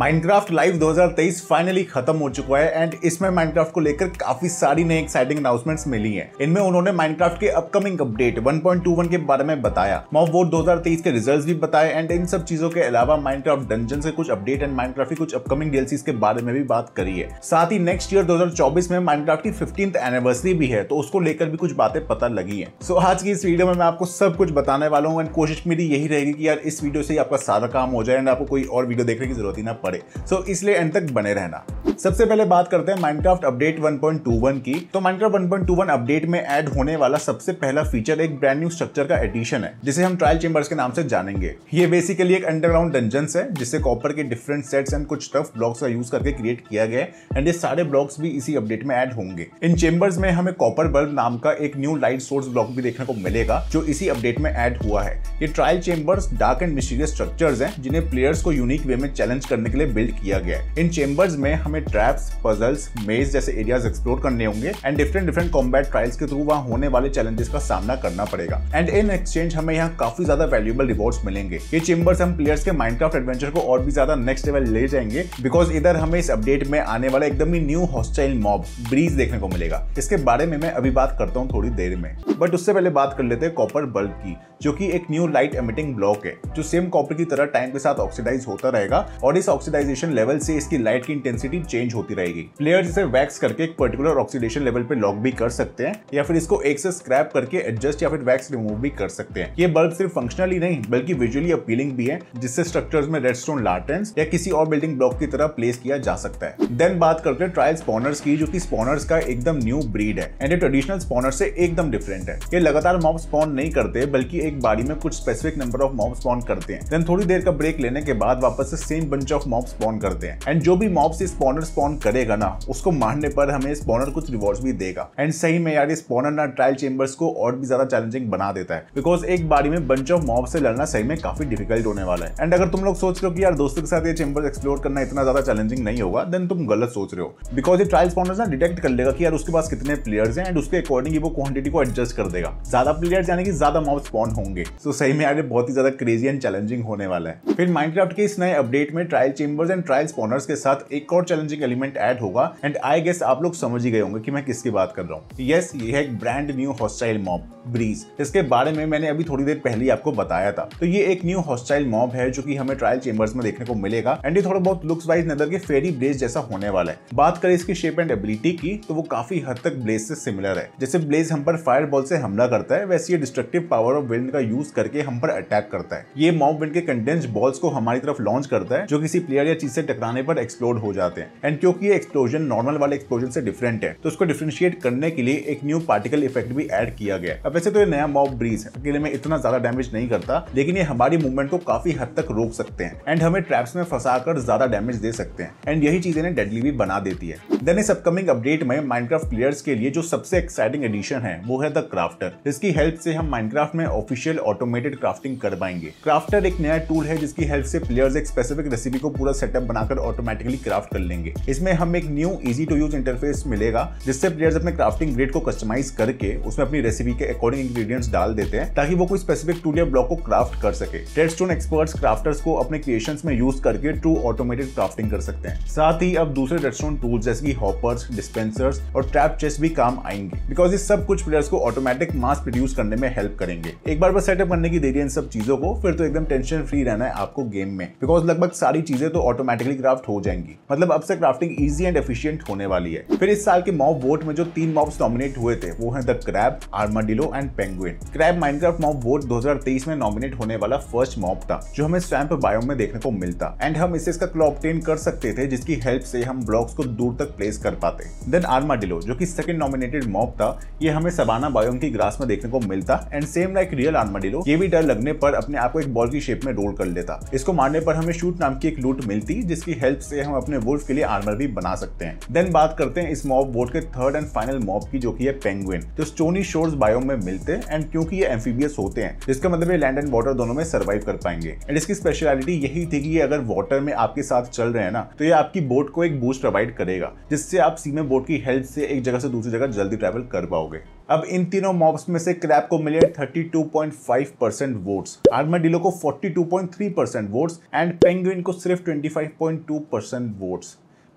Minecraft live 2023 finally खत्म हो चुका है एंड इसमें माइनक्राफ्ट को लेकर काफी सारी नई एक्साइटिंग अनाउंसमेंट्स मिली हैं। इनमें उन्होंने माइनक्राफ्ट के अपकमिंग अपडेट 1.21 के बारे में बताया, मॉब वोट 2023 के रिजल्ट्स भी बताए एंड इन सब चीजों के अलावा माइनक्राफ्ट डंजन के कुछ अपडेट एंड माइनक्राफ्ट की कुछ अपकमिंग डीएलसीज के बारे में भी बात करी है। साथ ही नेक्स्ट ईयर 2024 में माइनक्राफ्ट की 15th एनिवर्सरी भी है, तो उसको लेकर भी कुछ बातें पता लगी है। सो आज की इस वीडियो में मैं आपको सब कुछ बताने वाला हूँ एंड कोशिश मेरी यही रहेगी कि यार इस वीडियो से आपका सारा काम हो जाए एंड आपको कोई और वीडियो देखने की जरूरत ही ना पड़े। सो इसलिए एंड तक बने रहना। सबसे पहले बात करते हैं माइनक्राफ्ट अपडेट 1.21 की। तो माइनक्राफ्ट 1.21 अपडेट में ऐड होने वाला सबसे पहला फीचर एक ब्रांड न्यू स्ट्रक्चर का एडिशन है, जिसे हम ट्रायल चेंबर्स के नाम से जानेंगे। ये बेसिकली एक अंडरग्राउंड डंजन्स है, जिसे कॉपर के डिफरेंट सेट्स एंड कुछ टफ ब्लॉक्स का यूज करके क्रिएट किया गया है एंड ये सारे ब्लॉक्स भी इसी अपडेट में ऐड होंगे। इन चेंबर्स में हमें कॉपर बल्ब नाम का एक न्यू लाइट सोर्स ब्लॉक भी देखने को मिलेगा, जो इसी अपडेट में ऐड हुआ है। ये trial chambers dark and mysterious structures हैं, जिन्हें प्लेयर्स को यूनिक वे में चैलेंज करने के लिए बिल्ड किया गया है। इन चेंबर्स में हमें ट्रैप्स, पजल्स, मेज जैसे एरियाज एक्सप्लोर करने होंगे एंड डिफरेंट कॉम्बैट ट्रायल्स के थ्रू वहां होने वाले चैलेंजेस का सामना करना पड़ेगा एंड इन एक्सचेंज हमें यहां काफी ज्यादा वैल्यूएबल रिवॉर्ड्स मिलेंगे। ये चेंबर्स हम प्लेयर्स के माइनक्राफ्ट एडवेंचर को और भी ज्यादा नेक्स्ट लेवल ले जाएंगे, बिकॉज इधर हमें इस अपडेट में आने वाला एकदम ही न्यू हॉस्टाइल मॉब ब्रीज देखने को मिलेगा। इसके बारे में मैं अभी बात करता हूँ थोड़ी देर में, बट उससे पहले बात कर लेते हैं कॉपर बल्ब की, जो कि एक न्यू लाइट एमिटिंग ब्लॉक है, जो सेम कॉपर की तरह टाइम के साथ ऑक्सीडाइज होता रहेगा और इस ऑक्सीडाइजेशन लेवल से इसकी लाइट की इंटेंसिटी चेंज होती रहेगी। प्लेयर्स इसे वैक्स करके एक पर्टिकुलर ऑक्सीडेशन लेवल पे लॉक भी कर सकते हैं या फिर इसको एक से स्क्रैप करके एडजस्ट या फिर वैक्स रिमूव भी कर सकते हैं। ये बल्ब सिर्फ फंक्शनली नहीं बल्कि विजुअली अपीलिंग भी है, जिससे स्ट्रक्चर्स में रेडस्टोन लार्टेंस या किसी और बिल्डिंग ब्लॉक की तरह प्लेस किया जा सकता है। देन बात करते हैं ट्रायल स्पॉनर्स की, जो कि स्पॉनर्स का एकदम न्यू ब्रीड है एंड ये ट्रेडिशनल स्पॉनर से एकदम डिफरेंट है। ये लगातार मॉब स्पॉन नहीं करते, बल्कि एक बारी में कुछ specific number of mob spawn करते हैं, देन थोड़ी देर का ब्रेक लेने के बाद वापस से same bunch of mob spawn करते हैं एंड जो भी मॉब से स्पॉनर स्पॉन करेगा ना, उसको मारने पर हमें स्पॉनर कुछ रिवॉर्ड्स भी देगा एंड सही में यार ये स्पॉनर ना ट्रायल चेंबर्स को और भी ज्यादा चैलेंजिंग बना देता है, बिकॉज एक बारी में बंच ऑफ मॉब से लड़ना सही में काफी डिफिकल्ट होने वाला है। एंड अगर तुम लोग सोच रहे हो कि यार दोस्तों के साथ ये चेंबर्स एक्सप्लोर करना इतना ज्यादा चैलेंजिंग नहीं होगा, देन तुम गलत सोच रहे हो, बिकॉज ये ट्रायल स्पॉनर्स ना डिटेक्ट कर लेगा कि यार उसके पास कितने प्लेयर्स हैं एंड उसके अकॉर्डिंग वो क्वांटिटी को एडजस्ट कर देगा। ज्यादा प्लेयर्स यानी कि ज्यादा मॉब स्पॉन होंगे। तो सही में यार ये बहुत ही ज्यादा क्रेजी एंड चैलेंजिंग होने वाला है। फिर माइनक्राफ्ट के इस नए अपडेट में trial chambers and trial spawners के साथ एक और चैलेंजिंग एलिमेंट ऐड होगा एंड आई गेस आप लोग समझ ही गए होंगे कि मैं किसकी बात कर रहा हूँ। यस, ये है एक brand new hostile mob breeze. इसके बारे में मैंने अभी थोड़ी देर पहले ही आपको बताया था। तो ये एक न्यू हॉस्टाइल मॉब है जो कि हमें ट्रायल चेंबर्स में देखने को मिलेगा एंड ये थोड़ा बहुत लुक्स वाइज नदर के फेरी ब्लेज जैसा होने वाला है। बात करें इसकी शेप एंड एबिलिटी की, तो वो काफी हद तक ब्लेज से सिमिलर है। जैसे ब्लेज हम पर फायर बॉल से हमला करता है, वैसे ये डिस्ट्रक्टिव पावर ऑफ विंड का यूज करके हम पर अटैक करता है। ये मॉब विंड के कंडेंस्ड बॉल्स को हमारी तरफ लॉन्च करता है, जो किसी प्लेयर या चीज से टकराने पर एक्सप्लोड हो जाते हैं एंड क्योंकि ये एक्सप्लोजन नॉर्मल वाले एक्सप्लोजन से डिफरेंट है, तो उसको डिफरेंशिएट करने के लिए एक न्यू पार्टिकल इफेक्ट भी ऐड किया गया है। अब वैसे तो ये नया मॉब ब्रीज अकेले में इतना ज्यादा डैमेज नहीं करता, लेकिन ये हमारी मूवमेंट को काफी हद तक रोक सकते हैं एंड हमें ट्रैप्स में फंसाकर ज्यादा डैमेज दे सकते हैं एंड यही चीज इन्हें डेडली भी बना देती है। देन इस अपकमिंग अपडेट में माइनक्राफ्ट प्लेयर्स के लिए जो सबसे एक्साइटिंग एडिशन है वो है द क्राफ्टर। इसकी हेल्प से हम माइनक्राफ्ट में ऑफिशियल ऑटोमेटेड क्राफ्टिंग कर पाएंगे। क्राफ्टर एक नया टूल है जिसकी हेल्प से प्लेयर्स एक स्पेसिफिक रेसिपी को पूरा सेटअप बनाकर ऑटोमेटिकली क्राफ्ट कर लेंगे। इसमें हम एक new easy to use interface मिलेगा, जिससे प्लेयर्स अपने क्राफ्टिंग ग्रिड को कस्टमाइज करके उसमें अपनी रेसिपी के अकॉर्डिंग इंग्रेडिएंट्स डाल देते हैं, ताकि वो कोई स्पेसिफिक टूल या ब्लॉक को क्राफ्ट कर सके। रेडस्टोन एक्सपर्ट्स क्राफ्टर्स को अपने क्रिएशंस में यूज करके ट्रू ऑटोमेटेड क्राफ्टिंग कर सकते हैं। साथ ही अब दूसरे रेडस्टोन टूल्स जैसे कि हॉपर्स, डिस्पेंसर्स और ट्रैप चेस्ट भी काम आएंगे, बिकॉज ये सब कुछ प्लेयर्स को ऑटोमेटिक मास प्रोड्यूस करने में हेल्प करेंगे। एक बार बस सेटअप करने की देरी है इन सब चीजों को, फिर तो एकदम टेंशन फ्री रहना है आपको गेम में, बिकॉज लगभग सारी चीजें तो ऑटोमेटिकली क्राफ्ट हो जाएंगी। मतलब अब से क्राफ्टिंग इजी एंड एफिशिएंट होने वाली है। फिर इस साल के मॉब वोट में जो 3 मॉब्स नॉमिनेट हुए थे वो हैं the crab, armadillo and penguin. Crab Minecraft mob vote 2023 में नॉमिनेट होने वाला फर्स्ट मॉब था, जो हमें स्वैम्प बायोम में देखने को मिलता एंड हम इससे इसका क्लॉ ऑब्टेन कर सकते थे, जिसकी हेल्प से हम ब्लॉक्स को दूर तक प्लेस कर पाते। देन आर्माडिलो, जो कि सेकंड नॉमिनेटेड मॉब था, ये हमें सवाना बायोम की ग्रास में देखने को मिलता and same like real armadillo ये भी डर लगने पर अपने आप को एक बॉल की शेप में रोल कर लेता। इसको मारने पर हमें शूट नाम की एक लूट मिलती, जिसकी हेल्प से हम अपने वुल्फ के लिए आर्मर भी बना सकते हैं। देन बात करते हैं इस मॉब बोर्ड के थर्ड एंड फाइनल मॉब की, जो कि है पेंगुइन, जो स्टोनी शोर्स बायोम में मिलते हैं एंड क्योंकि ये एम्फीबियस होते हैं, इसका मतलब ये लैंड एंड वाटर दोनों में सर्वाइव कर पाएंगे एंड इसकी स्पेशलिटी यही थी कि ये अगर वाटर में आपके साथ चल रहे हैं ना, तो ये आपकी बोट को एक बूस्ट प्रोवाइड करेगा, जिससे आप सी में बोट की हेल्प से एक जगह से दूसरी जगह जल्दी ट्रेवल कर पाओगे। अब इन तीनों मॉब्स में से क्रैब को मिले 32.5% वोट्स, आर्माडिलो को 42.3% वोट्स एंड पेंगुइन को सिर्फ 25.2% वोट्स।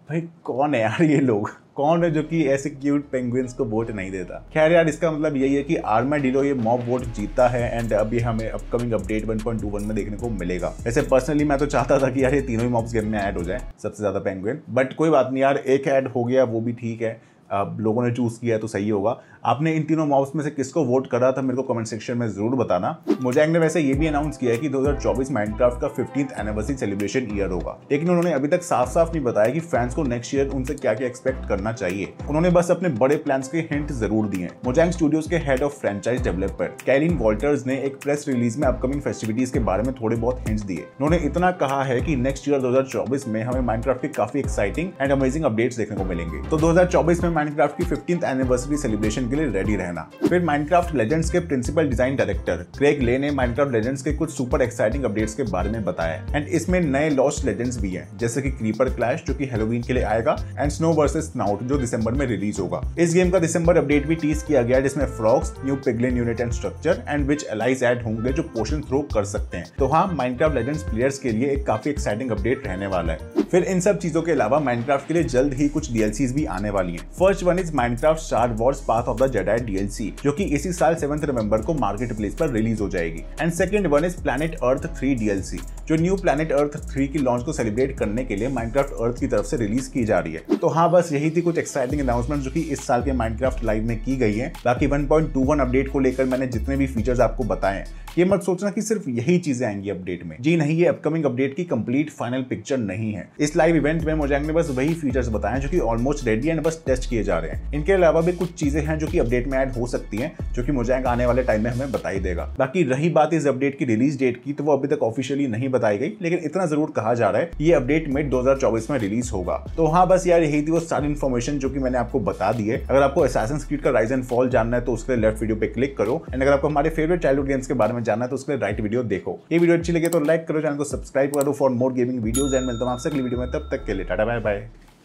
भाई कौन है यार ये लोग, कौन है जो कि ऐसे क्यूट पेंगुइन्स को वोट नहीं देता। खैर यार इसका मतलब यही है कि आर्माडिलो ये मॉब वोट जीता है एंड अब ये हमें अपकमिंग अपडेट 1.21 में देखने को मिलेगा। वैसे पर्सनली मैं तो चाहता था कि यार ये तीनों ही मॉब्स गेम में ऐड हो जाए, सबसे ज़्यादा पेंगुइन, बट कोई बात नहीं यार, एक ऐड हो गया वो भी ठीक है, आप लोगों ने चूज़ किया तो सही होगा। आपने इन तीनों मॉब्स में से किसको वोट करा था मेरे को कमेंट सेक्शन में ज़रूर बताना। मोजैंग ने वैसे ये भी अनाउंस किया है कि 2024 माइनक्राफ्ट का 15th एनिवर्सरी सेलिब्रेशन ईयर होगा, लेकिन उन्होंने अभी तक साफ साफ नहीं बताया कि फैंस को नेक्स्ट ईयर उनसे क्या क्या एक्सपेक्ट करना चाहिए। उन्होंने बस अपने बड़े प्लान्स के हिंट जरूर दिए। मोजैंग स्टूडियोज के head of franchise developer Kaelin Walters ने एक प्रेस रिलीज में अपकमिंग फेस्टिविटीज के बारे में थोड़े बहुत हिंट्स दिए। उन्होंने इतना कहा है कि नेक्स्ट ईयर 2024 में हमें माइनक्राफ्ट के काफी एक्साइटिंग एंड अमेजिंग अपडेट्स देखने को मिलेंगे, तो 2024 में माइनक्राफ्ट की 15th एनिवर्सरी सेलिब्रेशन के लिए रेडी रहना। फिर माइनक्राफ्ट लेजेंड्स के principal design director Craig Lane ने माइनक्राफ्ट लेजेंड्स के कुछ सुपर एक्साइटिंग अपडेट्स के बारे में बताया एंड इसमें नए लॉस्ट लेजेंड्स भी हैं, जैसे कि क्रीपर क्लैश जो कि हैलोवीन के लिए आएगा एंड स्नो वर्सेस स्नाउट जो दिसंबर में रिलीज होगा। इस गेम का दिसंबर अपडेट भी टीज किया गया जिसमें frogs, new piglin unit and structure and witch allies add होंगे जो पोशन थ्रो कर सकते हैं। तो हाँ, माइनक्राफ्ट लेजेंड्स प्लेयर्स के लिए एक काफी एक्साइटिंग अपडेट रहने वाला है। फिर इन सब चीजों के अलावा माइनक्राफ्ट के लिए जल्द ही कुछ डीएलसीज भी आने वाली है। First one is Minecraft Star Wars Path of the Jedi DLC जो कि इसी साल 7 नवंबर को मार्केट प्लेस पर रिलीज हो जाएगी and second one is planet Earth 3 DLC जो न्यू प्लैनेट अर्थ 3 की लॉन्च को सेलिब्रेट करने के लिए माइनक्राफ्ट अर्थ की तरफ से रिलीज की जा रही है। तो हाँ, बस यही थी कुछ एक्साइटिंग अनाउंसमेंट जो कि इस साल के माइनक्राफ्ट लाइव में की गई है। बाकी 1.21 अपडेट को लेकर मैंने जितने भी फीचर्स आपको बताए, ये मत सोचना कि सिर्फ यही चीजें आएंगी अपडेट में। जी नहीं, ये अपकमिंग अपडेट की कंप्लीट फाइनल पिक्चर नहीं है। इस लाइव इवेंट में मोजैंग ने बस वही फीचर्स बताए जो कि ऑलमोस्ट रेडी एंड बस टेस्ट किए जा रहे हैं। इनके अलावा भी कुछ चीजें हैं जो कि अपडेट में ऐड हो सकती हैं, जो कि मोजैंग आने वाले टाइम में हमें बताई देगा। बाकी रही बात इस अपडेट की रिलीज डेट की, तो वो अभी तक ऑफिशियली नहीं बताई गई, लेकिन इतना जरूर कहा जा रहा है ये अपडेट में 2024 में रिलीज होगा। तो हाँ, बस यार यही थी वो सारी इन्फॉर्मेशन जो कि मैंने आपको बता दी है। अगर आपको असैसिन्स क्रीड का राइज एंड फॉल जानना है तो उसके लेफ्ट वीडियो पे क्लिक करो एंड अगर आपको हमारे फेवरेट चाइल्डहुड गेम्स के बारे में जानना है तो उसके राइट वीडियो देखो। ये वीडियो अच्छी लगे तो लाइक करो, चैनल को सब्सक्राइब करो for more gaming videos and मिलता हूं आपसे अगली वीडियो में। तब तक के लिए टाटा, बाय बाय।